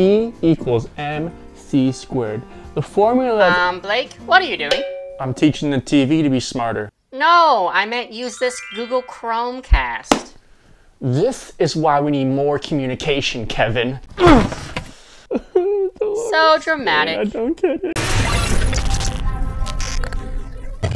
E equals MC squared. The formula of... Blake, what are you doing? I'm teaching the TV to be smarter. No, I meant use this Google Chromecast. This is why we need more communication, Kevin. So dramatic. I don't get it.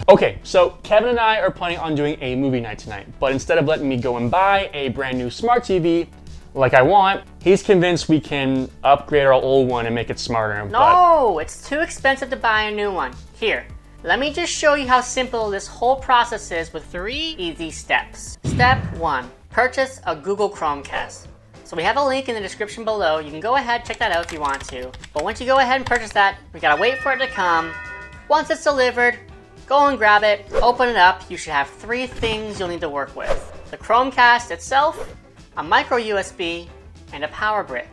Okay, so Kevin and I are planning on doing a movie night tonight, but instead of letting me go and buy a brand new smart TV like I want, he's convinced we can upgrade our old one and make it smarter. No, it's too expensive to buy a new one. Here, let me just show you how simple this whole process is with 3 easy steps. Step 1, purchase a Google Chromecast. So we have a link in the description below. You can go ahead, check that out if you want to. But once you go ahead and purchase that, we gotta wait for it to come. Once it's delivered, go and grab it, open it up. You should have 3 things you'll need to work with. The Chromecast itself, a micro USB, and a power brick.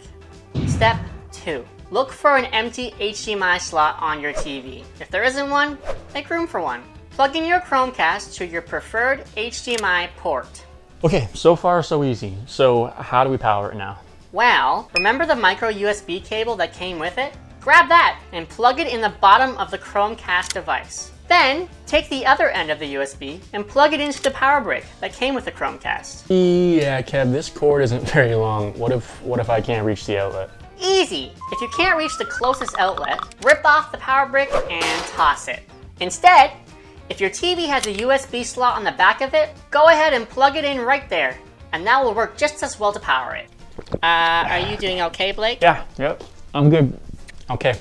Step 2, look for an empty HDMI slot on your TV. If there isn't one, make room for one. Plug in your Chromecast to your preferred HDMI port. Okay, so far so easy. So how do we power it now? Well, remember the micro USB cable that came with it? Grab that and plug it in the bottom of the Chromecast device. Then, take the other end of the USB and plug it into the power brick that came with the Chromecast. Yeah, Kev, this cord isn't very long. What if I can't reach the outlet? Easy! If you can't reach the closest outlet, rip off the power brick and toss it. Instead, if your TV has a USB slot on the back of it, go ahead and plug it in right there, and that will work just as well to power it. Are you doing okay, Blake? Yeah, yep, I'm good. Okay,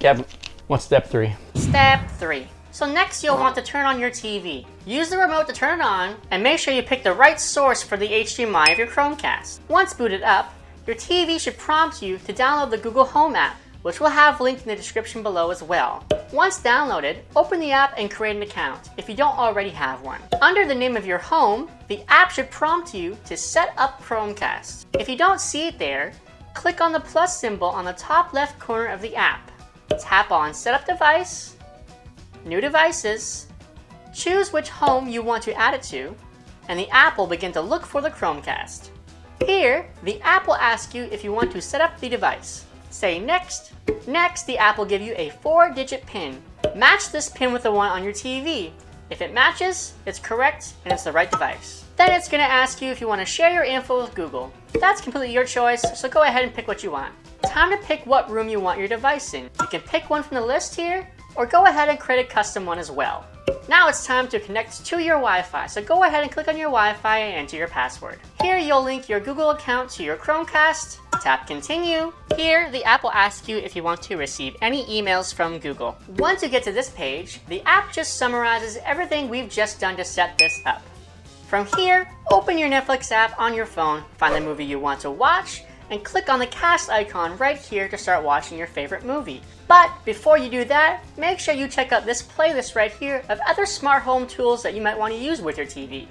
Kev, what's step 3? Step 3. So next you'll want to turn on your TV. Use the remote to turn it on and make sure you pick the right source for the HDMI of your Chromecast. Once booted up, your TV should prompt you to download the Google Home app, which we'll have linked in the description below as well. Once downloaded, open the app and create an account if you don't already have one. Under the name of your home, the app should prompt you to set up Chromecast. If you don't see it there, click on the plus symbol on the top left corner of the app. Tap on Setup Device, New Devices, choose which home you want to add it to, and the app will begin to look for the Chromecast. Here, the app will ask you if you want to set up the device. Say Next. Next, the app will give you a 4-digit PIN. Match this PIN with the one on your TV. If it matches, it's correct and it's the right device. Then it's going to ask you if you want to share your info with Google. That's completely your choice, so go ahead and pick what you want. Time to pick what room you want your device in. You can pick one from the list here, or go ahead and create a custom one as well. Now it's time to connect to your Wi-Fi, so go ahead and click on your Wi-Fi and enter your password. Here you'll link your Google account to your Chromecast, tap Continue. Here the app will ask you if you want to receive any emails from Google. Once you get to this page, the app just summarizes everything we've just done to set this up. From here, open your Netflix app on your phone, find the movie you want to watch, and click on the cast icon right here to start watching your favorite movie. But before you do that, make sure you check out this playlist right here of other smart home tools that you might want to use with your TV.